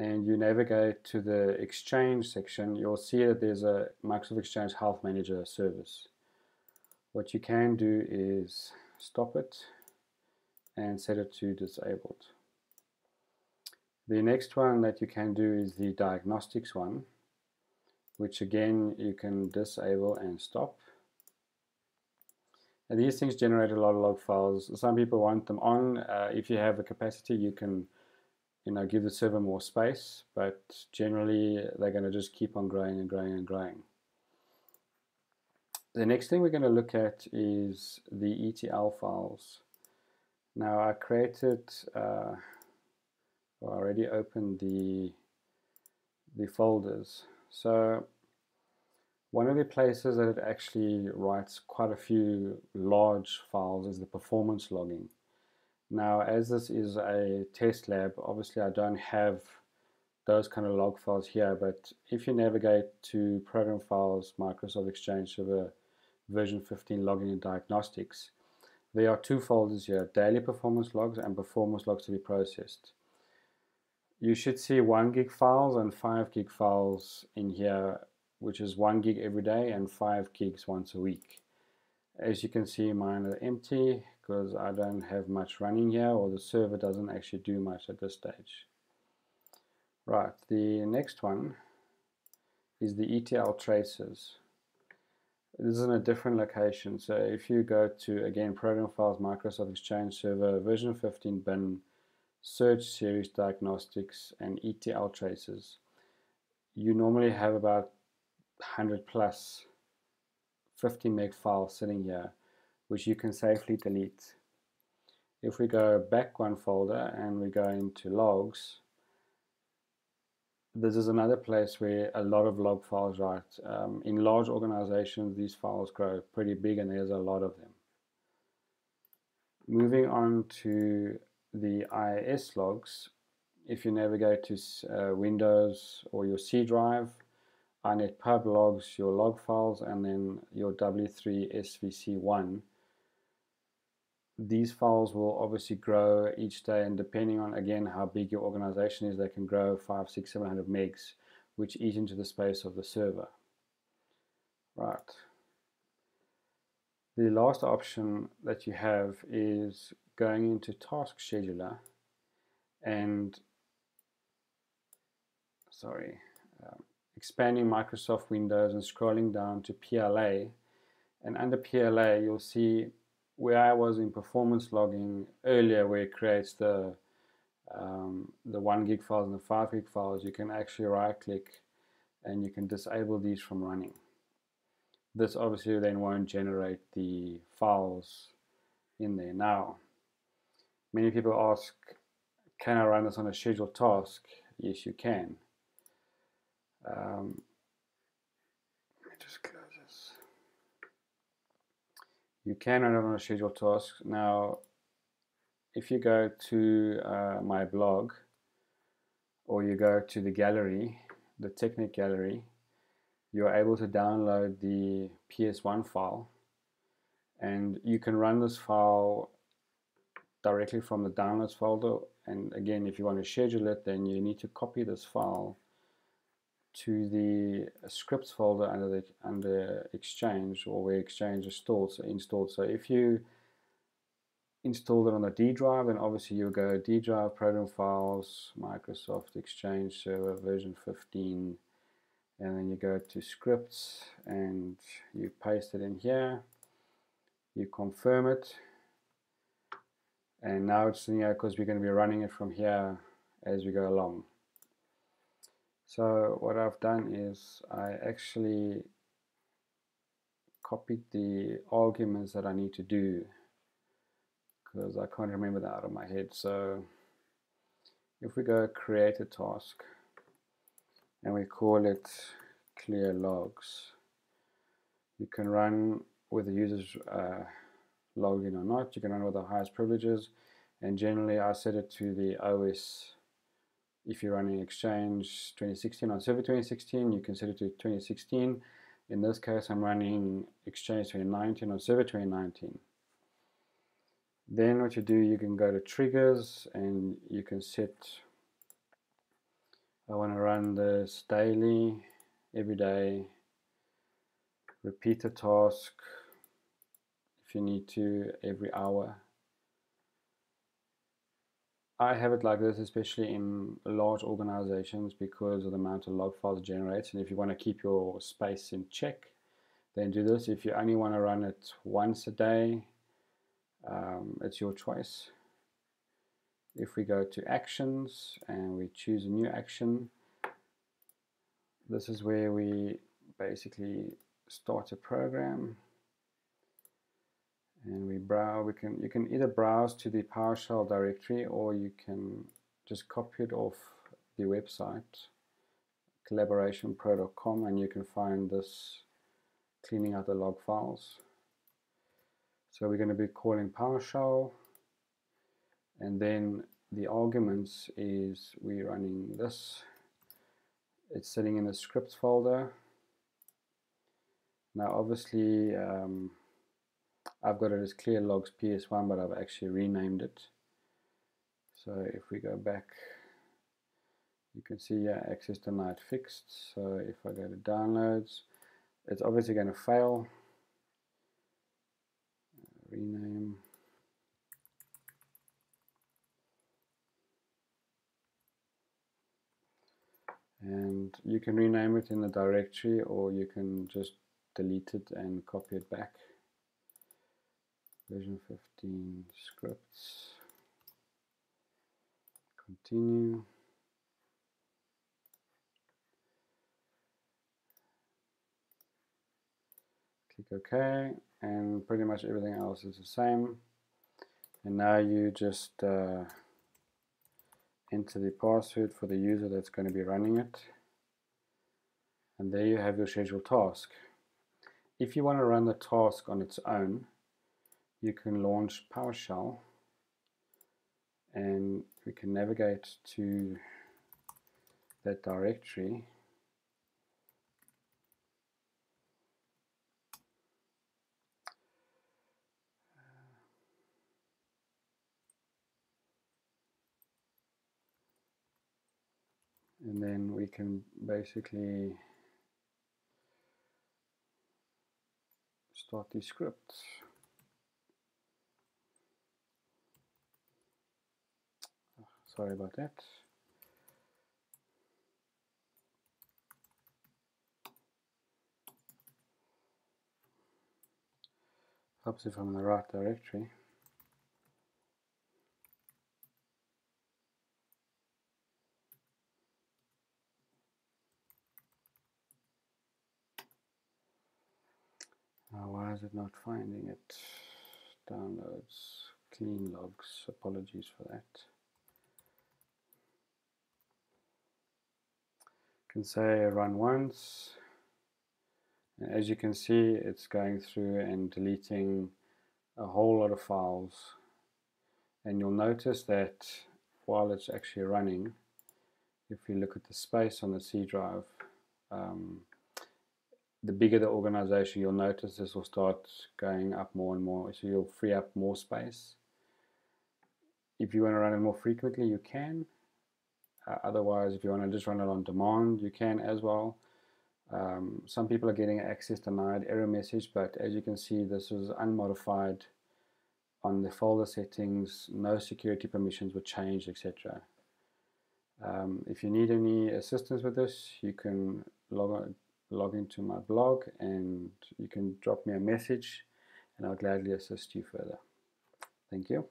and you navigate to the Exchange section, you'll see that there's a Microsoft Exchange Health Manager service. What you can do is stop it and set it to disabled. The next one that you can do is the diagnostics one, which again you can disable and stop. And these things generate a lot of log files. Some people want them on. If you have the capacity, you can give the server more space, but generally they're going to just keep on growing and growing and growing. The next thing we're going to look at is the ETL files. Now I created, well, I already opened the folders. So one of the places that it actually writes quite a few large files is the performance logging. Now, as this is a test lab, obviously I don't have those kind of log files here, but if you navigate to Program Files, Microsoft Exchange Server version 15 Logging and Diagnostics, there are two folders here, Daily Performance Logs and Performance Logs to be Processed. You should see 1 gig files and 5 gig files in here, which is 1 gig every day and 5 gigs once a week. As you can see, mine are empty because I don't have much running here, or the server doesn't actually do much at this stage. Right, the next one is the ETL traces. This is in a different location, so if you go to, again, Program Files, Microsoft Exchange Server, version 15 bin, Search Series Diagnostics and ETL traces. You normally have about 100 plus 50 meg files sitting here, which you can safely delete. If we go back one folder and we go into logs, this is another place where a lot of log files are. In large organizations, these files grow pretty big and there's a lot of them. Moving on to the IIS logs, if you navigate to Windows or your C drive, inetpub logs, your log files, and then your W3SVC1, these files will obviously grow each day, and depending on, again, how big your organization is, they can grow 500, 600, 700 megs, which eat into the space of the server. Right. The last option that you have is going into Task Scheduler and expanding Microsoft Windows and scrolling down to PLA, and under PLA you'll see where I was in performance logging earlier, where it creates the 1 gig files and the 5 gig files. You can actually right click and you can disable these from running. This obviously then won't generate the files in there. Now, many people ask, can I run this on a scheduled task? Yes, you can. Let me just close this. You can run it on a scheduled task. Now, if you go to my blog, or you go to the gallery, the Technic gallery, you're able to download the PS1 file, and you can run this file directly from the downloads folder. And again, if you want to schedule it, then you need to copy this file to the scripts folder under Exchange, or where Exchange is stored, so installed. So if you install it on the D drive, then obviously you'll go D drive, Program Files, Microsoft Exchange Server version 15, and then you go to scripts and you paste it in here, you confirm it, and now it's in here because we're going to be running it from here as we go along. So what I've done is I actually copied the arguments that I need to do, because I can't remember that out of my head. So if we go create a task and we call it clear logs, you can run with the user's login or not, you can run with the highest privileges, and generally I set it to the OS. If you're running Exchange 2016 on Server 2016, you can set it to 2016. In this case, I'm running Exchange 2019 on Server 2019. Then what you do, you can go to Triggers and you can set I want to run this daily, every day, repeat a task if you need to, every hour. I have it like this, especially in large organizations, because of the amount of log files it generates. And if you want to keep your space in check, then do this. If you only want to run it once a day, it's your choice. If we go to actions and we choose a new action, this is where we basically start a program. And we browse, you can either browse to the PowerShell directory, or you can just copy it off the website, collaborationpro.com, and you can find this cleaning out the log files. So we're going to be calling PowerShell, and then the arguments is we're running this. It's sitting in a scripts folder. Now obviously I've got it as clear logs PS1, but I've actually renamed it. So if we go back, you can see, yeah, access denied fixed. So if I go to downloads, it's obviously going to fail. Rename. And you can rename it in the directory, or you can just delete it and copy it back. Version 15 scripts, continue. Click OK, and pretty much everything else is the same. And now you just enter the password for the user that's going to be running it. And there you have your scheduled task. If you want to run the task on its own, you can launch PowerShell, and we can navigate to that directory. And then we can basically start the script. Sorry about that. Helps if I'm in the right directory. Oh, why is it not finding it? Downloads, clean logs. Apologies for that. Can say run once, and as you can see, it's going through and deleting a whole lot of files. And you'll notice that while it's actually running, if you look at the space on the C drive, the bigger the organization, you'll notice this will start going up more and more, so you'll free up more space. If you want to run it more frequently, you can. Otherwise, if you want to just run it on demand, you can as well. Some people are getting access denied error message, but as you can see, this is unmodified on the folder settings. No security permissions were changed, etc. If you need any assistance with this, you can log into my blog, and you can drop me a message, and I'll gladly assist you further. Thank you.